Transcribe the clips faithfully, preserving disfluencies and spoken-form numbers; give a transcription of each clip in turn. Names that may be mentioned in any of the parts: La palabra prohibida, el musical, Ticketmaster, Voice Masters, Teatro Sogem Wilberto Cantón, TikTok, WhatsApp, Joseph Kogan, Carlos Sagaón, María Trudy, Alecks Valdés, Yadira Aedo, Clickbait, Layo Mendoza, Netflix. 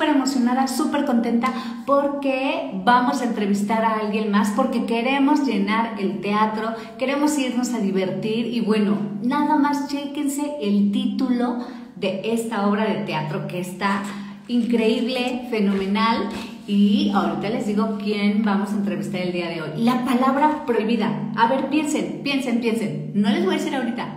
súper emocionada, súper contenta porque vamos a entrevistar a alguien más, porque queremos llenar el teatro, queremos irnos a divertir y bueno, nada más chéquense el título de esta obra de teatro que está increíble, fenomenal. Y ahorita les digo quién vamos a entrevistar el día de hoy. La palabra prohibida. A ver, piensen, piensen, piensen. No les voy a decir ahorita.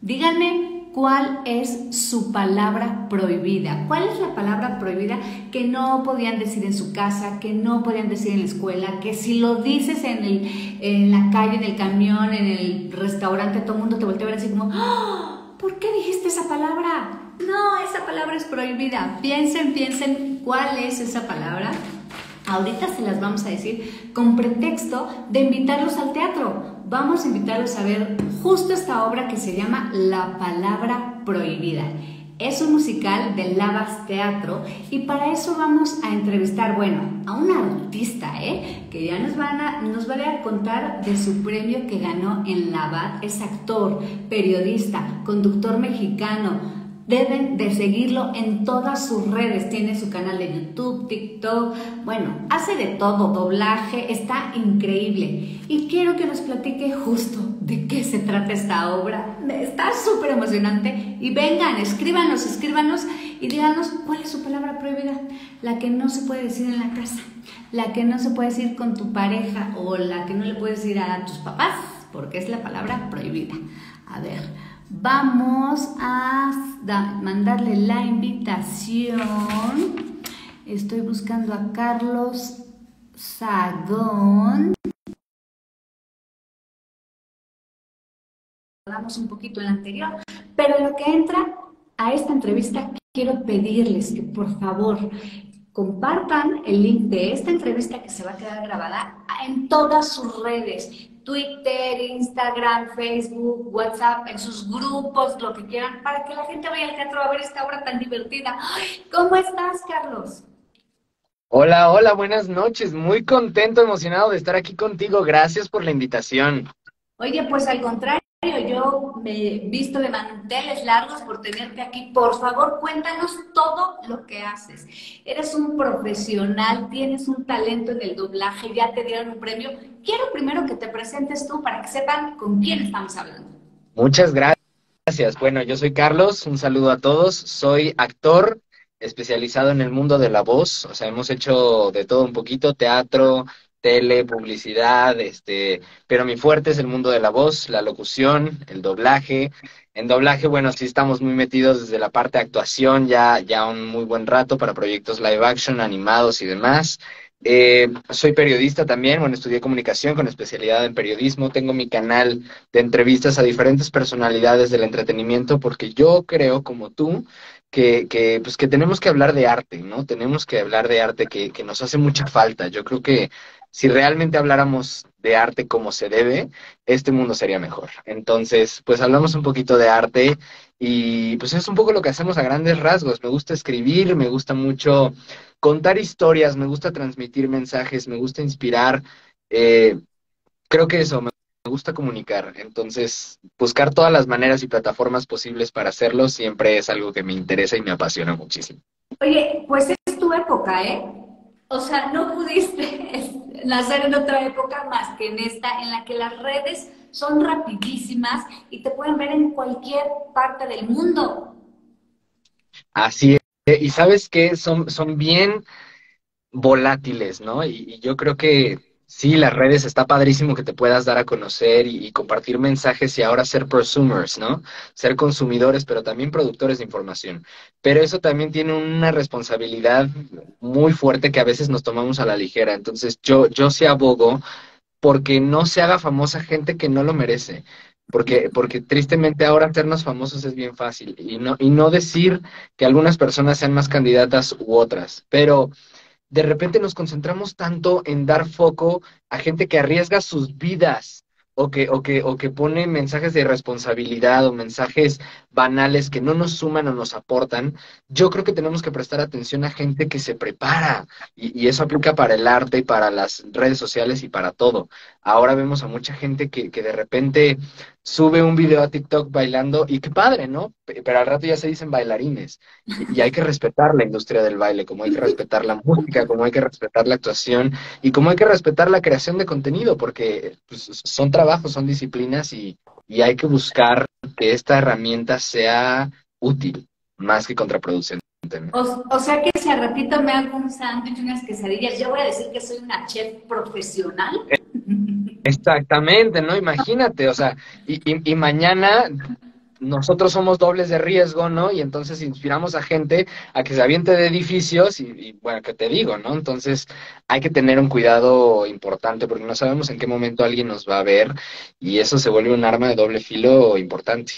Díganme cuál es su palabra prohibida. ¿Cuál es la palabra prohibida que no podían decir en su casa, que no podían decir en la escuela, que si lo dices en, el, en la calle, en el camión, en el restaurante, todo el mundo te voltea a ver así como, ¡oh! ¿Por qué dijiste esa palabra? No, esa palabra es prohibida. Piensen, piensen cuál es esa palabra. Ahorita se las vamos a decir con pretexto de invitarlos al teatro. Vamos a invitarlos a ver justo esta obra que se llama La palabra prohibida. Es un musical de Lavas Teatro y para eso vamos a entrevistar, bueno, a una artista, ¿eh? Que ya nos, van a, nos va a contar de su premio que ganó en Lavas. Es actor, periodista, conductor mexicano. Deben de seguirlo en todas sus redes. Tiene su canal de YouTube, TikTok. Bueno, hace de todo, doblaje. Está increíble. Y quiero que nos platique justo de qué se trata esta obra. Está súper emocionante. Y vengan, escríbanos, escríbanos y díganos cuál es su palabra prohibida. La que no se puede decir en la casa. La que no se puede decir con tu pareja. O la que no le puedes decir a tus papás. Porque es la palabra prohibida. A ver... Vamos a mandarle la invitación. Estoy buscando a Carlos Sagaón. Hablamos un poquito en la anterior, pero en lo que entra a esta entrevista quiero pedirles que por favor compartan el link de esta entrevista que se va a quedar grabada en todas sus redes. Twitter, Instagram, Facebook, WhatsApp, en sus grupos, lo que quieran, para que la gente vaya al teatro a ver esta obra tan divertida. ¡Ay! ¿Cómo estás, Carlos? Hola, hola, buenas noches. Muy contento, emocionado de estar aquí contigo. Gracias por la invitación. Oye, pues al contrario, yo me he visto de manteles largos por tenerte aquí. Por favor, cuéntanos todo lo que haces. Eres un profesional, tienes un talento en el doblaje, ya te dieron un premio. Quiero primero que te presentes tú para que sepan con quién estamos hablando. Muchas gracias. Bueno, yo soy Carlos, un saludo a todos. Soy actor especializado en el mundo de la voz. O sea, hemos hecho de todo un poquito, teatro, tele, publicidad, este, pero mi fuerte es el mundo de la voz, la locución, el doblaje. En doblaje, bueno, sí estamos muy metidos desde la parte de actuación, ya, ya un muy buen rato para proyectos live action, animados y demás. Eh, soy periodista también, bueno, estudié comunicación con especialidad en periodismo. Tengo mi canal de entrevistas a diferentes personalidades del entretenimiento porque yo creo, como tú, que, que, pues que tenemos que hablar de arte, ¿no? Tenemos que hablar de arte que, que nos hace mucha falta. Yo creo que si realmente habláramos de arte como se debe, este mundo sería mejor. Entonces, pues hablamos un poquito de arte y pues es un poco lo que hacemos a grandes rasgos. Me gusta escribir, me gusta mucho contar historias, me gusta transmitir mensajes, me gusta inspirar. Eh, creo que eso, me gusta comunicar. Entonces, buscar todas las maneras y plataformas posibles para hacerlo siempre es algo que me interesa y me apasiona muchísimo. Oye, pues es tu época, ¿eh? O sea, no pudiste nacer en otra época más que en esta, en la que las redes son rapidísimas y te pueden ver en cualquier parte del mundo. Así es. Y sabes que son, son bien volátiles, ¿no? Y, y yo creo que sí, las redes, está padrísimo que te puedas dar a conocer y, y compartir mensajes y ahora ser prosumers, ¿no? Ser consumidores, pero también productores de información. Pero eso también tiene una responsabilidad muy fuerte que a veces nos tomamos a la ligera. Entonces yo, yo sí abogo porque no se haga famosa gente que no lo merece. Porque, porque tristemente ahora hacernos famosos es bien fácil. Y no, y no decir que algunas personas sean más candidatas u otras, pero... De repente nos concentramos tanto en dar foco a gente que arriesga sus vidas o que, o que, o que pone mensajes de irresponsabilidad o mensajes banales que no nos suman o nos aportan. Yo creo que tenemos que prestar atención a gente que se prepara y, y eso aplica para el arte y para las redes sociales y para todo. Ahora vemos a mucha gente que, que de repente sube un video a TikTok bailando, y qué padre, ¿no? Pero al rato ya se dicen bailarines. Y, y hay que respetar la industria del baile, como hay que respetar la música, como hay que respetar la actuación, y como hay que respetar la creación de contenido, porque pues, son trabajos, son disciplinas, y, y hay que buscar que esta herramienta sea útil, más que contraproducente. O, o sea que si al ratito me hago un sándwich, unas quesadillas, yo voy a decir que soy una chef profesional. Exactamente, ¿no? Imagínate, o sea, y, y, y mañana nosotros somos dobles de riesgo, ¿no? Y entonces inspiramos a gente a que se aviente de edificios y, y bueno, ¿qué te digo, no? Entonces hay que tener un cuidado importante porque no sabemos en qué momento alguien nos va a ver y eso se vuelve un arma de doble filo importante.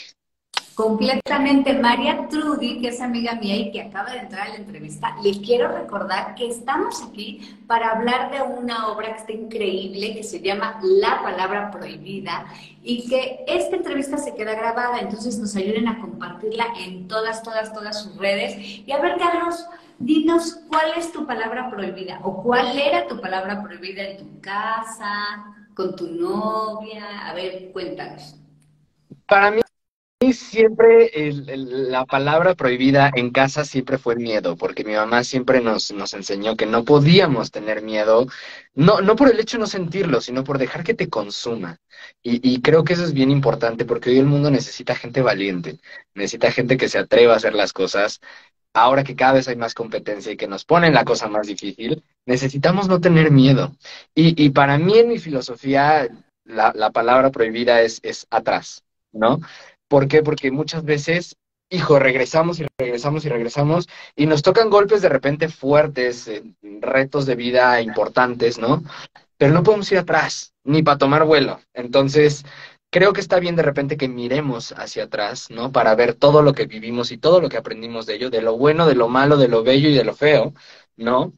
Completamente. María Trudy, que es amiga mía y que acaba de entrar a la entrevista, le quiero recordar que estamos aquí para hablar de una obra que está increíble, que se llama La palabra prohibida, y que esta entrevista se queda grabada, entonces nos ayuden a compartirla en todas, todas, todas sus redes. Y a ver, Carlos, dinos cuál es tu palabra prohibida, o cuál era tu palabra prohibida en tu casa, con tu novia. A ver, cuéntanos. Para mí siempre el, el, la palabra prohibida en casa siempre fue miedo, porque mi mamá siempre nos, nos enseñó que no podíamos tener miedo, no, no por el hecho de no sentirlo, sino por dejar que te consuma. Y, y creo que eso es bien importante, porque hoy el mundo necesita gente valiente, necesita gente que se atreva a hacer las cosas. Ahora que cada vez hay más competencia y que nos ponen la cosa más difícil, necesitamos no tener miedo. Y, y para mí, en mi filosofía, la, la palabra prohibida es, es atrás, ¿no? ¿Por qué? Porque muchas veces, hijo, regresamos y regresamos y regresamos y nos tocan golpes de repente fuertes, eh, retos de vida importantes, ¿no? Pero no podemos ir atrás, ni para tomar vuelo. Entonces, creo que está bien de repente que miremos hacia atrás, ¿no? Para ver todo lo que vivimos y todo lo que aprendimos de ello, de lo bueno, de lo malo, de lo bello y de lo feo, ¿no?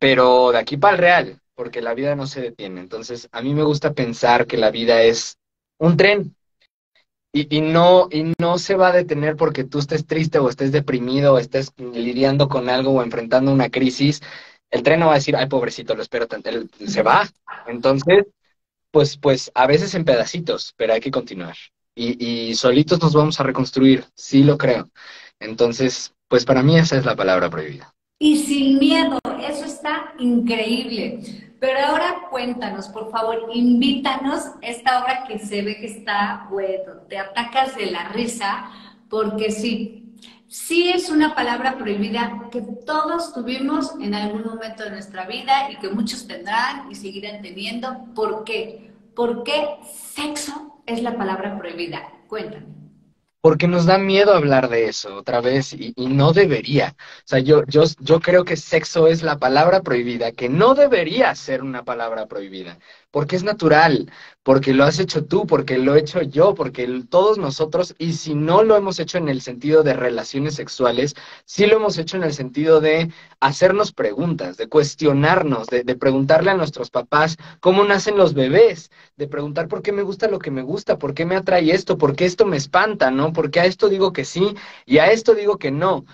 Pero de aquí para el real, porque la vida no se detiene. Entonces, a mí me gusta pensar que la vida es un tren. Y, y, no, y no se va a detener porque tú estés triste o estés deprimido o estés lidiando con algo o enfrentando una crisis. El tren no va a decir, ay, pobrecito, lo espero, él se va. Entonces, pues, pues a veces en pedacitos, pero hay que continuar. Y, y solitos nos vamos a reconstruir, sí lo creo. Entonces, pues para mí esa es la palabra prohibida. Y sin miedo, eso está increíble. Pero ahora cuéntanos, por favor, invítanos esta obra que se ve que está, bueno, te atacas de la risa, porque sí, sí es una palabra prohibida que todos tuvimos en algún momento de nuestra vida y que muchos tendrán y seguirán teniendo. ¿Por qué? ¿Por qué sexo es la palabra prohibida? Cuéntame. Porque nos da miedo hablar de eso otra vez y, y no debería. O sea, yo, yo, yo creo que sexo es la palabra prohibida, que no debería ser una palabra prohibida, porque es natural, porque lo has hecho tú, porque lo he hecho yo, porque todos nosotros, y si no lo hemos hecho en el sentido de relaciones sexuales, sí lo hemos hecho en el sentido de hacernos preguntas, de cuestionarnos, de, de preguntarle a nuestros papás cómo nacen los bebés, de preguntar por qué me gusta lo que me gusta, por qué me atrae esto, por qué esto me espanta, ¿no? Porque a esto digo que sí y a esto digo que no.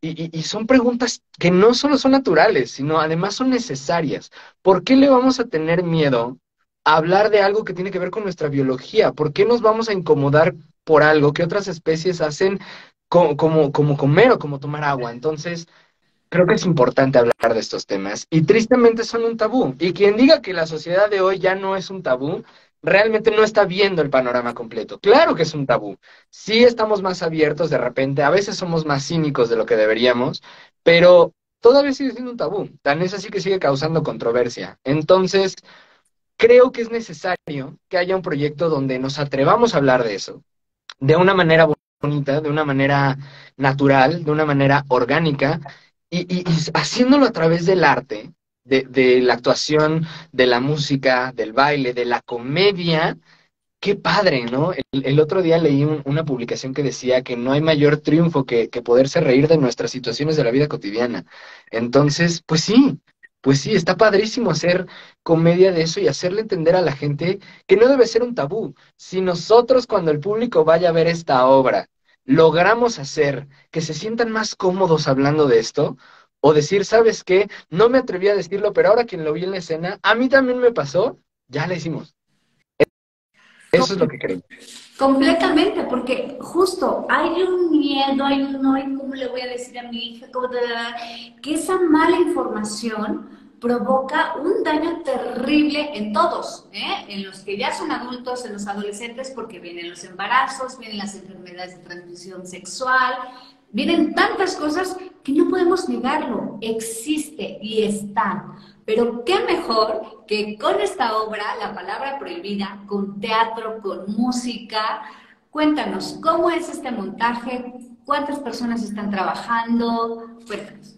Y, y, y son preguntas que no solo son naturales, sino además son necesarias. ¿Por qué le vamos a tener miedo a hablar de algo que tiene que ver con nuestra biología? ¿Por qué nos vamos a incomodar por algo que otras especies hacen como, como, como comer o como tomar agua? Entonces, creo que es importante hablar de estos temas. Y tristemente son un tabú. Y quien diga que la sociedad de hoy ya no es un tabú, realmente no está viendo el panorama completo. Claro que es un tabú. Sí estamos más abiertos de repente, a veces somos más cínicos de lo que deberíamos, pero todavía sigue siendo un tabú. Tan es así que sigue causando controversia. Entonces, creo que es necesario que haya un proyecto donde nos atrevamos a hablar de eso, de una manera bonita, de una manera natural, de una manera orgánica, y, y, y haciéndolo a través del arte, De, de la actuación, de la música, del baile, de la comedia. Qué padre, ¿no? El, el otro día leí un, una publicación que decía que no hay mayor triunfo que, que poderse reír de nuestras situaciones de la vida cotidiana. Entonces, pues sí, pues sí, está padrísimo hacer comedia de eso y hacerle entender a la gente que no debe ser un tabú. Si nosotros, cuando el público vaya a ver esta obra, logramos hacer que se sientan más cómodos hablando de esto, o decir, ¿sabes qué? No me atreví a decirlo, pero ahora quien lo vi en la escena, a mí también me pasó, ya la hicimos. Eso es lo que creo. Completamente, porque justo hay un miedo, hay un no, y cómo le voy a decir a mi hija, ¿Cómo te da? que esa mala información provoca un daño terrible en todos, ¿eh? En los que ya son adultos, en los adolescentes, porque vienen los embarazos, vienen las enfermedades de transmisión sexual, vienen tantas cosas que no podemos negarlo, existe y está. Pero qué mejor que con esta obra, La palabra prohibida, con teatro, con música. Cuéntanos, ¿cómo es este montaje? ¿Cuántas personas están trabajando? Cuéntanos.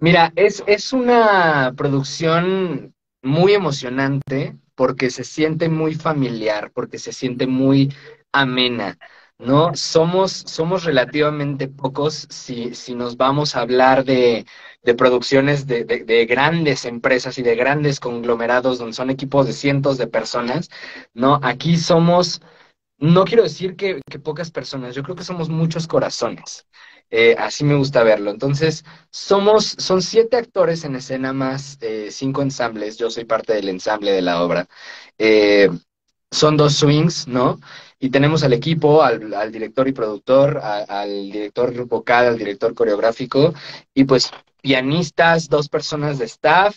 Mira, es, es una producción muy emocionante porque se siente muy familiar, porque se siente muy amena, ¿no? Somos, somos relativamente pocos si, si nos vamos a hablar de, de producciones de, de, de grandes empresas y de grandes conglomerados donde son equipos de cientos de personas, ¿no? Aquí somos, no quiero decir que, que pocas personas, yo creo que somos muchos corazones. Eh, así me gusta verlo. Entonces, somos, son siete actores en escena más eh, cinco ensambles. Yo soy parte del ensamble de la obra. Eh, son dos swings, ¿no? Y tenemos al equipo, al, al director y productor, a, al director vocal, al director coreográfico, y pues pianistas, dos personas de staff,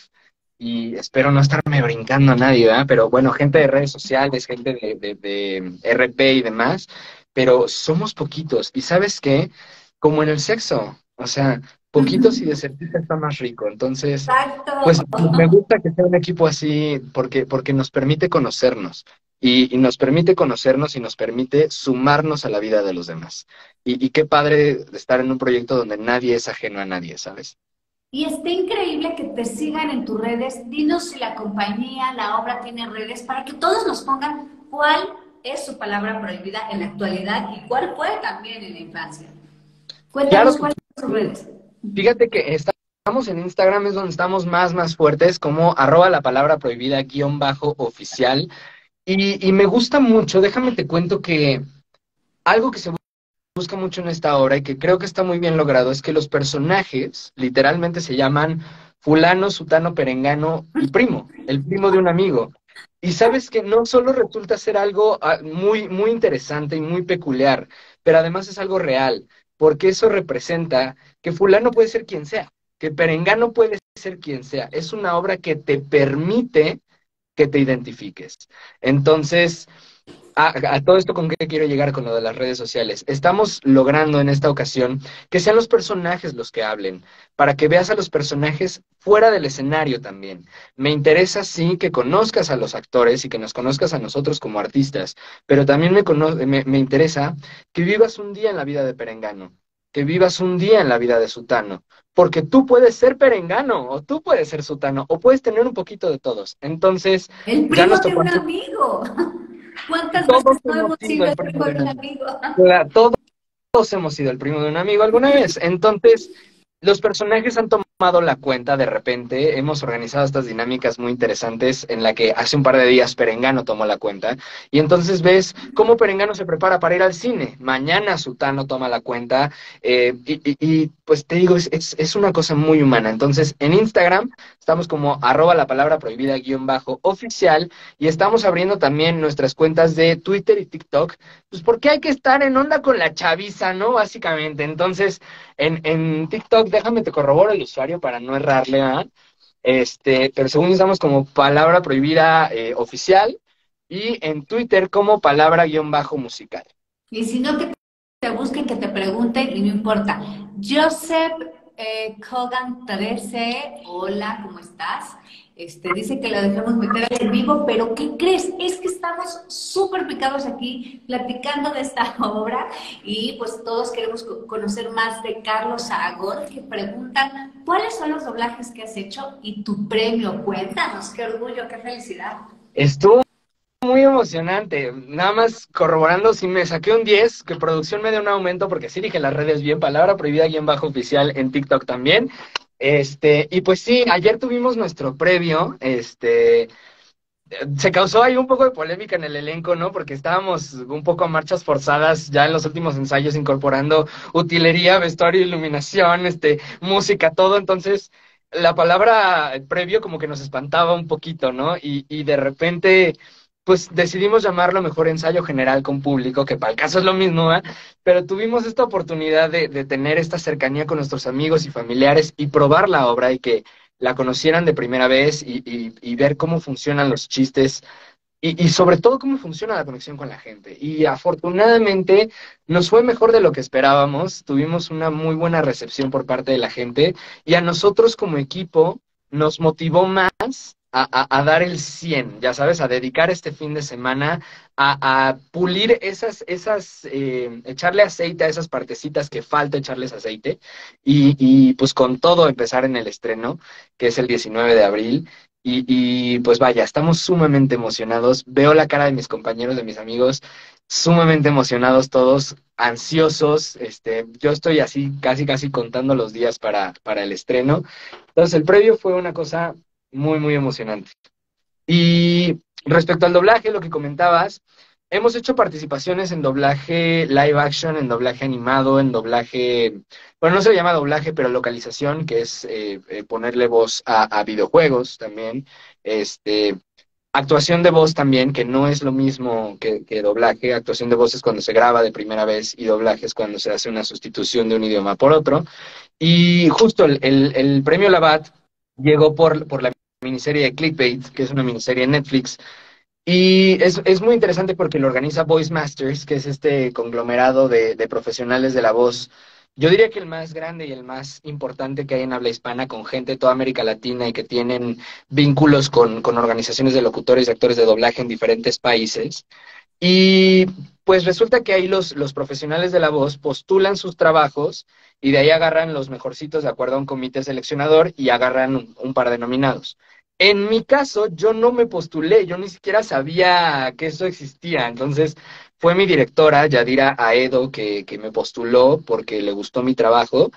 y espero no estarme brincando a nadie, ¿verdad? Pero bueno, gente de redes sociales, gente de, de, de R P y demás, pero somos poquitos. ¿Y sabes qué? Como en el sexo, o sea, poquitos y de certeza está más rico. Entonces, Exacto. pues me gusta que sea un equipo así porque, porque nos permite conocernos y, y nos permite conocernos y nos permite sumarnos a la vida de los demás. Y, y qué padre estar en un proyecto donde nadie es ajeno a nadie, ¿sabes? Y está increíble que te sigan en tus redes. Dinos si la compañía, la obra tiene redes para que todos nos pongan cuál es su palabra prohibida en la actualidad y cuál fue también en la infancia. Cuéntanos cuáles son sus redes. Fíjate que estamos en Instagram, es donde estamos más, más fuertes, como arroba la palabra prohibida guión bajo oficial. Y, y me gusta mucho, déjame te cuento que algo que se busca mucho en esta obra y que creo que está muy bien logrado es que los personajes literalmente se llaman fulano, sutano, perengano y primo, el primo de un amigo. Y sabes que no solo resulta ser algo muy, muy interesante y muy peculiar, pero además es algo real. Porque eso representa que fulano puede ser quien sea, que perengano puede ser quien sea. Es una obra que te permite que te identifiques. Entonces, a, a todo esto, ¿con qué quiero llegar con lo de las redes sociales? Estamos logrando en esta ocasión que sean los personajes los que hablen, para que veas a los personajes fuera del escenario también. Me interesa, sí, que conozcas a los actores y que nos conozcas a nosotros como artistas, pero también me, cono me, me interesa que vivas un día en la vida de perengano, que vivas un día en la vida de sutano, porque tú puedes ser perengano, o tú puedes ser sutano, o puedes tener un poquito de todos. Entonces, el primo ya nos tocó de un amigo. ¿Cuántas veces no hemos sido el primo de un amigo? Claro, todos hemos sido el primo de un amigo alguna vez. Entonces, los personajes han tomado tomado la cuenta de repente, hemos organizado estas dinámicas muy interesantes en la que hace un par de días perengano tomó la cuenta y entonces ves cómo perengano se prepara para ir al cine, mañana sutano toma la cuenta eh, y, y, y pues te digo, es, es, es una cosa muy humana. Entonces en Instagram estamos como arroba la palabra prohibida guión bajo oficial y estamos abriendo también nuestras cuentas de Twitter y TikTok, pues porque hay que estar en onda con la chaviza, ¿no? Básicamente. Entonces en, en TikTok, déjame te corroboro el usuario para no errarle, ¿verdad? Este, pero según estamos como palabra prohibida eh, oficial y en Twitter como palabra guión bajo musical. Y si no, que te busquen, que te pregunten y no importa. Joseph eh, Kogan trece, hola, ¿cómo estás? Este, dice que lo dejemos meter en vivo, pero ¿qué crees? Es que estamos súper picados aquí platicando de esta obra y pues todos queremos conocer más de Carlos Sagaón, que preguntan ¿cuáles son los doblajes que has hecho y tu premio? Cuéntanos, qué orgullo, qué felicidad. Estuvo muy emocionante, nada más corroborando si me saqué un diez, que producción me dio un aumento porque sí dije las redes bien, palabra prohibida guión bajo oficial en TikTok también. Este, y pues sí, ayer tuvimos nuestro previo, este, se causó ahí un poco de polémica en el elenco, ¿no? Porque estábamos un poco a marchas forzadas ya en los últimos ensayos incorporando utilería, vestuario, iluminación, este, música, todo, entonces la palabra previo como que nos espantaba un poquito, ¿no? Y, y de repente pues decidimos llamarlo mejor ensayo general con público, que para el caso es lo mismo, ¿eh? Pero tuvimos esta oportunidad de, de tener esta cercanía con nuestros amigos y familiares y probar la obra y que la conocieran de primera vez y, y, y ver cómo funcionan los chistes y, y sobre todo cómo funciona la conexión con la gente. Y afortunadamente nos fue mejor de lo que esperábamos, tuvimos una muy buena recepción por parte de la gente y a nosotros como equipo nos motivó más A, a, a dar el cien, ya sabes, a dedicar este fin de semana, a, a pulir esas, esas eh, echarle aceite a esas partecitas que falta echarles aceite, y, y pues con todo empezar en el estreno, que es el diecinueve de abril, y, y pues vaya, estamos sumamente emocionados, veo la cara de mis compañeros, de mis amigos, sumamente emocionados todos, ansiosos, este, yo estoy así casi casi contando los días para, para el estreno. Entonces el previo fue una cosa muy, muy emocionante. Y respecto al doblaje, lo que comentabas, hemos hecho participaciones en doblaje live action, en doblaje animado, en doblaje, bueno, no se llama doblaje, pero localización, que es eh, eh, ponerle voz a, a videojuegos también, este, actuación de voz también, que no es lo mismo que, que doblaje. Actuación de voz es cuando se graba de primera vez y doblaje es cuando se hace una sustitución de un idioma por otro. Y justo el, el, el premio Labat llegó por, por la miniserie de Clickbait, que es una miniserie en Netflix, y es, es muy interesante porque lo organiza Voice Masters, que es este conglomerado de, de profesionales de la voz. Yo diría que el más grande y el más importante que hay en habla hispana, con gente de toda América Latina y que tienen vínculos con, con organizaciones de locutores y actores de doblaje en diferentes países. Y pues resulta que ahí los, los profesionales de la voz postulan sus trabajos y de ahí agarran los mejorcitos de acuerdo a un comité seleccionador y agarran un, un par de nominados. En mi caso, yo no me postulé, yo ni siquiera sabía que eso existía. Entonces fue mi directora, Yadira Aedo, que, que me postuló porque le gustó mi trabajo.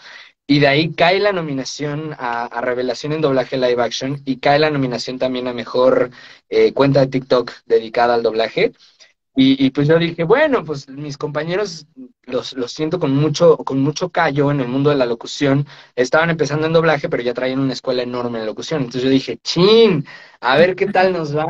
Y de ahí cae la nominación a, a Revelación en doblaje live action y cae la nominación también a Mejor eh, Cuenta de TikTok dedicada al doblaje. Y, y pues yo dije, bueno, pues mis compañeros los, los siento con mucho, con mucho callo en el mundo de la locución. Estaban empezando en doblaje, pero ya traían una escuela enorme de locución. Entonces yo dije, chin, a ver qué tal nos va.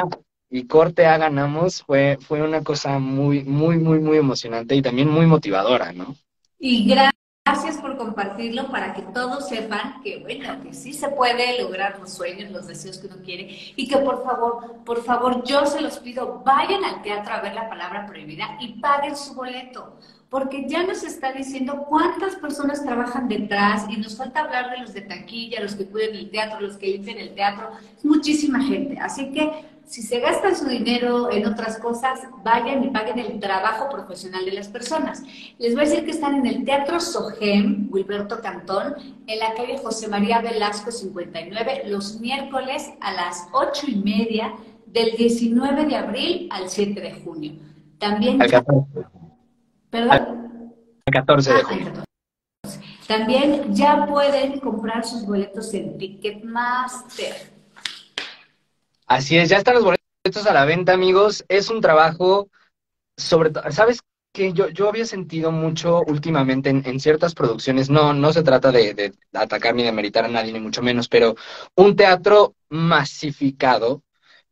Y corte A, ganamos. Fue, fue una cosa muy, muy, muy, muy emocionante y también muy motivadora, ¿no? Y gracias por compartirlo para que todos sepan que, bueno, que sí se puede lograr los sueños, los deseos que uno quiere y que por favor, por favor, yo se los pido, vayan al teatro a ver La Palabra Prohibida y paguen su boleto, porque ya nos está diciendo cuántas personas trabajan detrás y nos falta hablar de los de taquilla, los que cuidan el teatro, los que limpian el teatro, es muchísima gente, así que si se gastan su dinero en otras cosas, vayan y paguen el trabajo profesional de las personas. Les voy a decir que están en el Teatro Sogem Wilberto Cantón, en la calle José María Velasco cincuenta y nueve, los miércoles a las ocho y media, del diecinueve de abril al siete de junio. También... Al catorce. ¿Perdón? Al catorce de junio. Ah, también ya pueden comprar sus boletos en Ticketmaster. Así es, ya están los boletos a la venta, amigos. Es un trabajo, sobre todo, ¿sabes qué? Yo, yo había sentido mucho últimamente en, en ciertas producciones, no, no se trata de, de atacar ni de demeritar a nadie, ni mucho menos, pero un teatro masificado,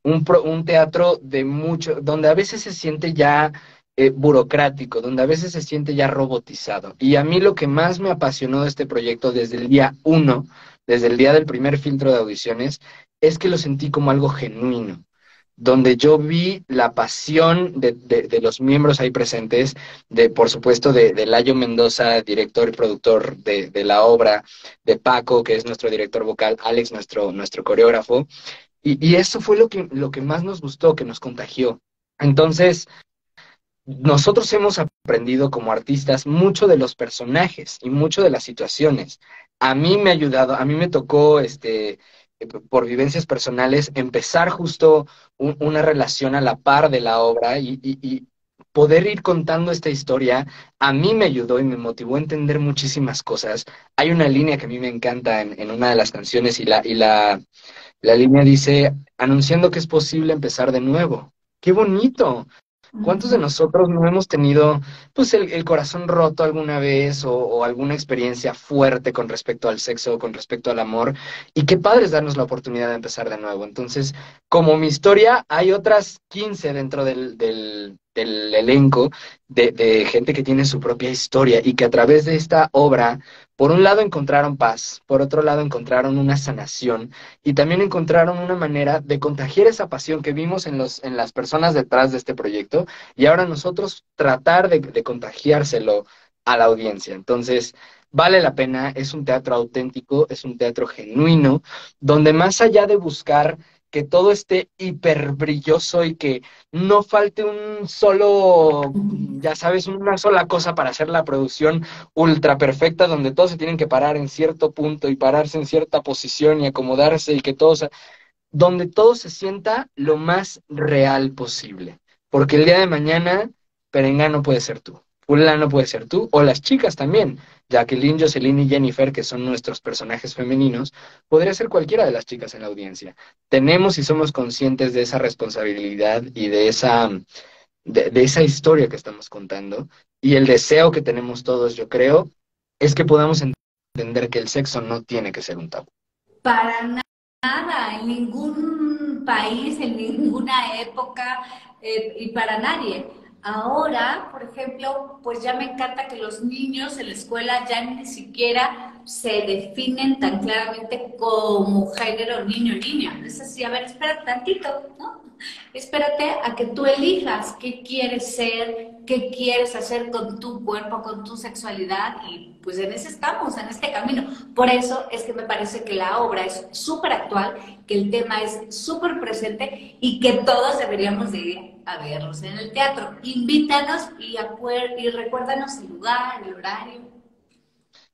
un, pro, un teatro de mucho, donde a veces se siente ya eh, burocrático, donde a veces se siente ya robotizado. Y a mí lo que más me apasionó de este proyecto desde el día uno, desde el día del primer filtro de audiciones, es que lo sentí como algo genuino, donde yo vi la pasión de, de, de los miembros ahí presentes, de por supuesto de, de Layo Mendoza, director y productor de, de la obra, de Paco, que es nuestro director vocal, Alex, nuestro, nuestro coreógrafo, y, y eso fue lo que, lo que más nos gustó, que nos contagió. Entonces, nosotros hemos aprendido como artistas mucho de los personajes y mucho de las situaciones. A mí me ha ayudado, a mí me tocó... este por vivencias personales, empezar justo un, una relación a la par de la obra y, y, y poder ir contando esta historia, a mí me ayudó y me motivó a entender muchísimas cosas. Hay una línea que a mí me encanta en, en una de las canciones y, la, y la, la línea dice, anunciando que es posible empezar de nuevo. ¡Qué bonito! ¿Cuántos de nosotros no hemos tenido pues el, el corazón roto alguna vez o, o alguna experiencia fuerte con respecto al sexo o con respecto al amor? Y qué padre es darnos la oportunidad de empezar de nuevo. Entonces, como mi historia, hay otras quince dentro del, del, del elenco de, de gente que tiene su propia historia y que a través de esta obra, por un lado encontraron paz, por otro lado encontraron una sanación y también encontraron una manera de contagiar esa pasión que vimos en, los, en las personas detrás de este proyecto. Y ahora nosotros tratar de, de contagiárselo a la audiencia. Entonces, vale la pena, es un teatro auténtico, es un teatro genuino, donde más allá de buscar que todo esté hiper brilloso y que no falte un solo, ya sabes, una sola cosa para hacer la producción ultra perfecta, donde todos se tienen que parar en cierto punto y pararse en cierta posición y acomodarse y que todos, donde todo se sienta lo más real posible. Porque el día de mañana, Perengano puede ser tú, Fulano puede ser tú, o las chicas también. Jacqueline, Jocelyn y Jennifer, que son nuestros personajes femeninos, podría ser cualquiera de las chicas en la audiencia. Tenemos y somos conscientes de esa responsabilidad y de esa, de, de esa historia que estamos contando. Y el deseo que tenemos todos, yo creo, es que podamos entender que el sexo no tiene que ser un tabú. Para nada, en ningún país, en ninguna época... Eh, y para nadie. Ahora, por ejemplo, pues ya me encanta que los niños en la escuela ya ni siquiera se definen tan claramente como género niño-niña. Es así, a ver, espérate tantito, ¿no? Espérate a que tú elijas qué quieres ser, qué quieres hacer con tu cuerpo, con tu sexualidad, y pues en eso estamos, en este camino. Por eso es que me parece que la obra es súper actual, que el tema es súper presente y que todos deberíamos de ir a verlos en el teatro. Invítanos y, y recuérdanos el lugar, el horario.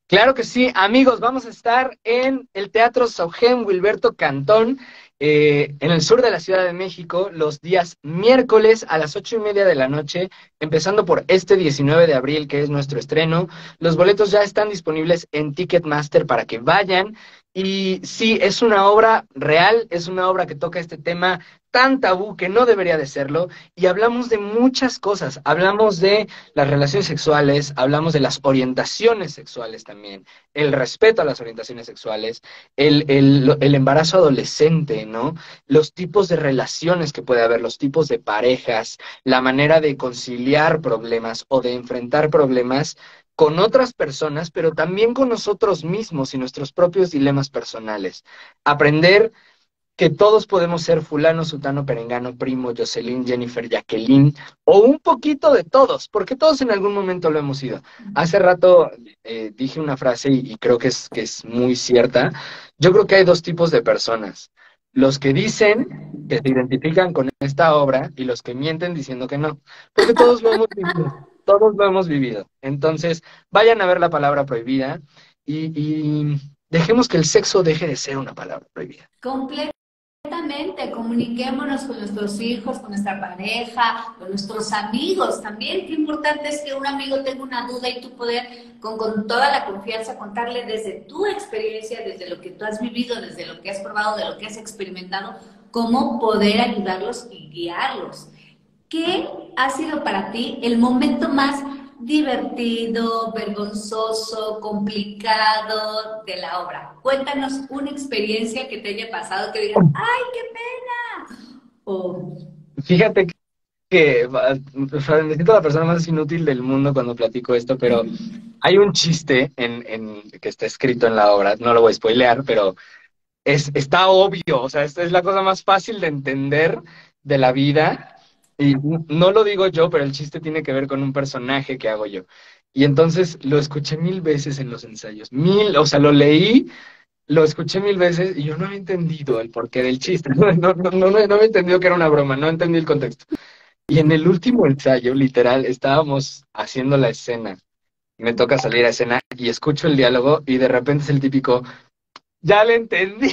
Claro que sí, amigos, vamos a estar en el Teatro Sogem Wilberto Cantón, eh, en el sur de la Ciudad de México, los días miércoles a las ocho y media de la noche, empezando por este diecinueve de abril, que es nuestro estreno. Los boletos ya están disponibles en Ticketmaster para que vayan. Y sí, es una obra real, es una obra que toca este tema tan tabú que no debería de serlo, y hablamos de muchas cosas, hablamos de las relaciones sexuales, hablamos de las orientaciones sexuales también, el respeto a las orientaciones sexuales, el, el, el embarazo adolescente, ¿no? Los tipos de relaciones que puede haber, los tipos de parejas, la manera de conciliar problemas o de enfrentar problemas con otras personas, pero también con nosotros mismos y nuestros propios dilemas personales. Aprender que todos podemos ser fulano, sutano, perengano, primo, Jocelyn, Jennifer, Jacqueline, o un poquito de todos, porque todos en algún momento lo hemos sido. Hace rato eh, dije una frase y, y creo que es, que es muy cierta. Yo creo que hay dos tipos de personas. Los que dicen que se identifican con esta obra y los que mienten diciendo que no, porque todos lo hemos vivido. Todos lo hemos vivido. Entonces, vayan a ver La palabra prohibida y, y dejemos que el sexo deje de ser una palabra prohibida. Completamente. Comuniquémonos con nuestros hijos, con nuestra pareja, con nuestros amigos también. Qué importante es que un amigo tenga una duda y tú poder, con, con toda la confianza, contarle desde tu experiencia, desde lo que tú has vivido, desde lo que has probado, de lo que has experimentado, cómo poder ayudarlos y guiarlos. ¿Qué ha sido para ti el momento más divertido, vergonzoso, complicado de la obra? Cuéntanos una experiencia que te haya pasado que digas, ¡ay, qué pena! O... Fíjate que, que me siento la persona más inútil del mundo cuando platico esto, pero hay un chiste en, en, que está escrito en la obra, no lo voy a spoilear, pero es, está obvio, o sea, esta es la cosa más fácil de entender de la vida. Y no lo digo yo, pero el chiste tiene que ver con un personaje que hago yo. Y entonces lo escuché mil veces en los ensayos. Mil, o sea, lo leí, lo escuché mil veces y yo no había entendido el porqué del chiste. No, no, no, no, no había entendido que era una broma, no entendí el contexto. Y en el último ensayo, literal, estábamos haciendo la escena. Me toca salir a escena y escucho el diálogo y de repente es el típico, ya le entendí.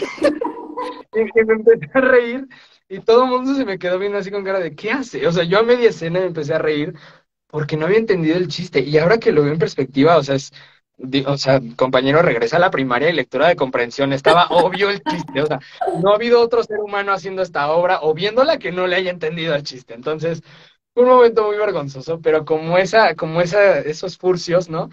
Y me empecé a reír. Y todo el mundo se me quedó viendo así con cara de, ¿qué hace? O sea, yo a media escena me empecé a reír porque no había entendido el chiste. Y ahora que lo veo en perspectiva, o sea, es, o sea, compañero, regresa a la primaria y lectura de comprensión. Estaba obvio el chiste. O sea, no ha habido otro ser humano haciendo esta obra o viéndola que no le haya entendido el chiste. Entonces, Fue un momento muy vergonzoso, pero como esa, como esa, esos furcios, ¿no?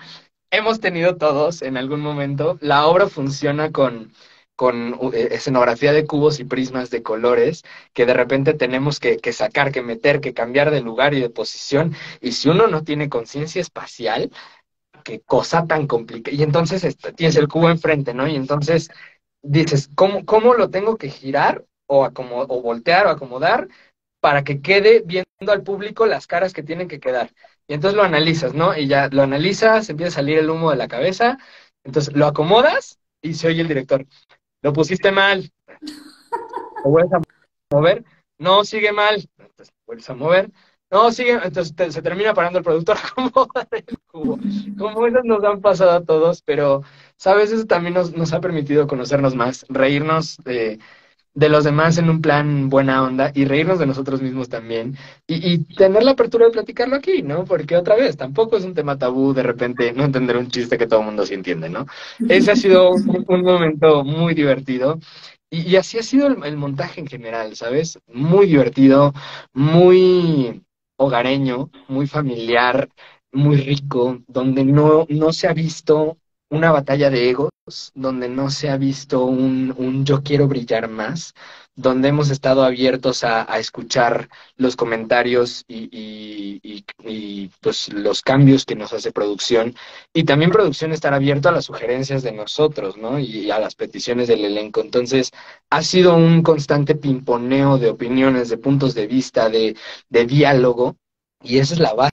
Hemos tenido todos en algún momento. La obra funciona con, con escenografía de cubos y prismas de colores que de repente tenemos que, que sacar, que meter, que cambiar de lugar y de posición. Y si uno no tiene conciencia espacial, qué cosa tan complicada. Y entonces está, tienes el cubo enfrente, ¿no? Y entonces dices, ¿cómo, cómo lo tengo que girar o, acomod- o voltear o acomodar para que quede viendo al público las caras que tienen que quedar? Y entonces lo analizas, ¿no? Y ya lo analizas, empieza a salir el humo de la cabeza, entonces lo acomodas y se oye el director, lo pusiste mal, lo vuelves a mover, no, sigue mal, entonces lo vuelves a mover, no, sigue, entonces te, se termina parando el productor, acomoda el cubo. Como esas nos han pasado a todos, pero, ¿sabes? Eso también nos, nos ha permitido conocernos más, reírnos de... de los demás en un plan buena onda y reírnos de nosotros mismos también y, y tener la apertura de platicarlo aquí, ¿no? Porque otra vez, tampoco es un tema tabú de repente no entender un chiste que todo el mundo sí entiende, ¿no? Ese ha sido un, un momento muy divertido y, y así ha sido el, el montaje en general, ¿sabes? Muy divertido, muy hogareño, muy familiar, muy rico, donde no, no se ha visto una batalla de egos, donde no se ha visto un, un yo quiero brillar más, donde hemos estado abiertos a, a escuchar los comentarios y, y, y, y pues los cambios que nos hace producción, y también producción estar abierto a las sugerencias de nosotros, ¿no? Y a las peticiones del elenco. Entonces, ha sido un constante pimponeo de opiniones, de puntos de vista, de, de diálogo, y esa es la base,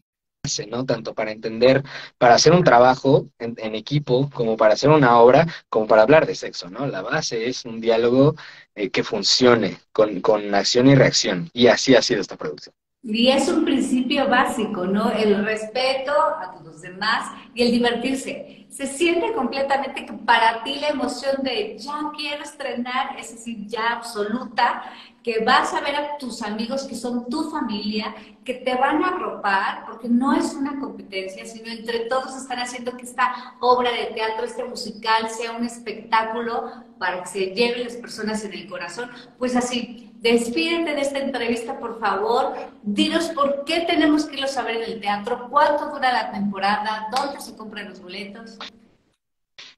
¿no? Tanto para entender, para hacer un trabajo en, en equipo, como para hacer una obra, como para hablar de sexo, ¿no? La base es un diálogo eh, que funcione con, con acción y reacción, y así ha sido esta producción. Y es un principio básico, ¿no? El respeto a los demás y el divertirse. Se siente completamente que para ti la emoción de ya quiero estrenar, es decir, ya absoluta, que vas a ver a tus amigos que son tu familia, que te van a arropar, porque no es una competencia, sino entre todos están haciendo que esta obra de teatro, este musical, sea un espectáculo para que se lleven las personas en el corazón. Pues así, despídete de esta entrevista, por favor, dinos por qué tenemos que irlos a ver en el teatro, cuánto dura la temporada, dónde se compran los boletos.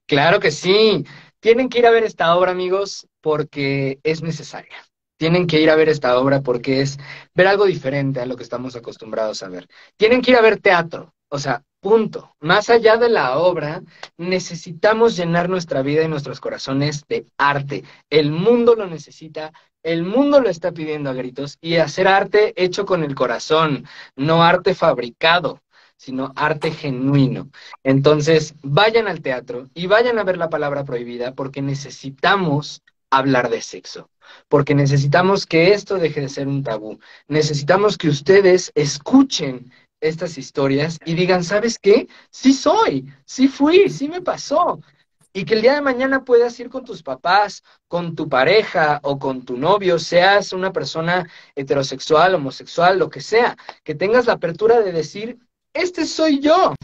Claro que sí, tienen que ir a ver esta obra, amigos, porque es necesaria. Tienen que ir a ver esta obra porque es ver algo diferente a lo que estamos acostumbrados a ver. Tienen que ir a ver teatro, o sea, punto. Más allá de la obra, necesitamos llenar nuestra vida y nuestros corazones de arte. El mundo lo necesita, el mundo lo está pidiendo a gritos, y hacer arte hecho con el corazón, no arte fabricado, sino arte genuino. Entonces, vayan al teatro y vayan a ver La Palabra Prohibida porque necesitamos hablar de sexo, porque necesitamos que esto deje de ser un tabú. Necesitamos que ustedes escuchen estas historias y digan, ¿sabes qué? Sí soy, sí fui, sí me pasó. Y que el día de mañana puedas ir con tus papás, con tu pareja o con tu novio, seas una persona heterosexual, homosexual, lo que sea, que tengas la apertura de decir, este soy yo,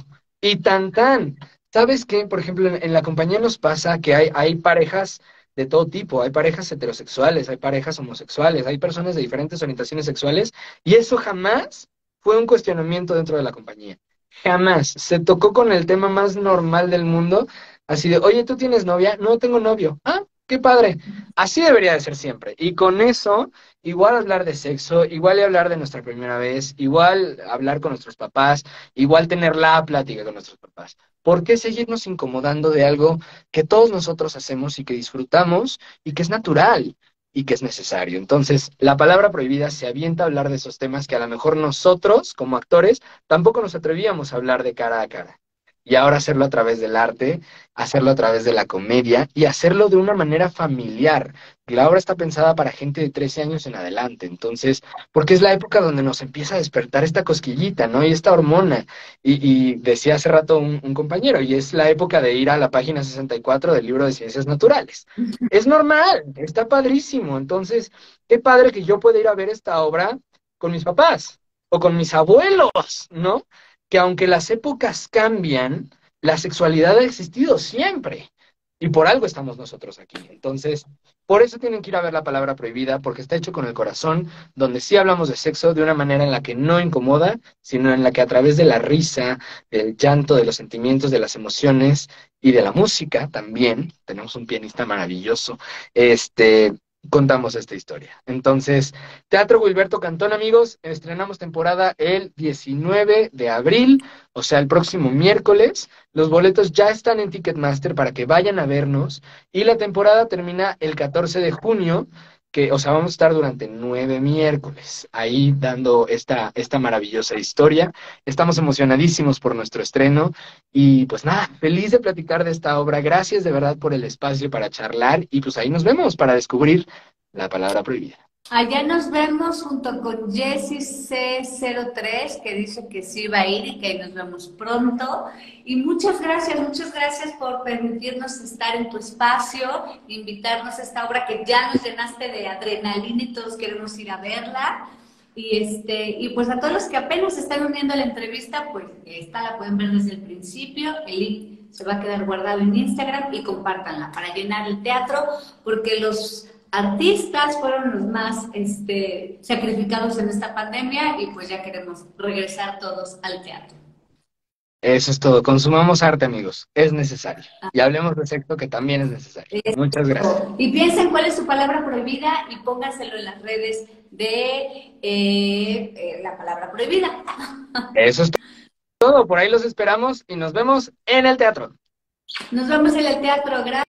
y tan tan. ¿Sabes qué? Por ejemplo, en, en la compañía nos pasa que hay, hay parejas de todo tipo, hay parejas heterosexuales, hay parejas homosexuales, hay personas de diferentes orientaciones sexuales, y eso jamás fue un cuestionamiento dentro de la compañía, jamás, se tocó con el tema más normal del mundo, así de, oye, ¿tú tienes novia? No tengo novio, ah, qué padre, así debería de ser siempre, y con eso, igual hablar de sexo, igual hablar de nuestra primera vez, igual hablar con nuestros papás, igual tener la plática con nuestros papás. ¿Por qué seguirnos incomodando de algo que todos nosotros hacemos y que disfrutamos y que es natural y que es necesario? Entonces, La Palabra Prohibida se avienta a hablar de esos temas que a lo mejor nosotros, como actores, tampoco nos atrevíamos a hablar de cara a cara. Y ahora hacerlo a través del arte, hacerlo a través de la comedia y hacerlo de una manera familiar. La obra está pensada para gente de trece años en adelante, entonces, porque es la época donde nos empieza a despertar esta cosquillita, ¿no? Y esta hormona. Y, y decía hace rato un, un compañero, y es la época de ir a la página sesenta y cuatro del libro de Ciencias Naturales. Es normal, está padrísimo. Entonces, qué padre que yo pueda ir a ver esta obra con mis papás o con mis abuelos, ¿no? Que aunque las épocas cambian, la sexualidad ha existido siempre. Y por algo estamos nosotros aquí. Entonces, por eso tienen que ir a ver La Palabra Prohibida, porque está hecho con el corazón, donde sí hablamos de sexo de una manera en la que no incomoda, sino en la que a través de la risa, del llanto, de los sentimientos, de las emociones y de la música también, tenemos un pianista maravilloso, este, contamos esta historia. Entonces, Teatro Wilberto Cantón, amigos, estrenamos temporada el diecinueve de abril, o sea, el próximo miércoles. Los boletos ya están en Ticketmaster para que vayan a vernos, y la temporada termina el catorce de junio, que, o sea, vamos a estar durante nueve miércoles ahí dando esta, esta maravillosa historia. Estamos emocionadísimos por nuestro estreno y pues nada, feliz de platicar de esta obra. Gracias de verdad por el espacio para charlar y pues ahí nos vemos para descubrir La Palabra Prohibida. Allá nos vemos junto con Jessy C cero tres, que dice que sí va a ir y que nos vemos pronto. Y muchas gracias, muchas gracias por permitirnos estar en tu espacio, invitarnos a esta obra que ya nos llenaste de adrenalina y todos queremos ir a verla. Y, este, y pues a todos los que apenas están uniendo a la entrevista, pues esta la pueden ver desde el principio, el link se va a quedar guardado en Instagram y compártanla para llenar el teatro, porque los artistas fueron los más este, sacrificados en esta pandemia y pues ya queremos regresar todos al teatro. Eso es todo. Consumamos arte, amigos. Es necesario. Ah. Y hablemos de sexo, que también es necesario. Es Muchas todo. gracias. Y piensen cuál es su palabra prohibida y pónganselo en las redes de eh, eh, La Palabra Prohibida. Eso es todo. Por ahí los esperamos y nos vemos en el teatro. Nos vemos en el teatro. Gracias.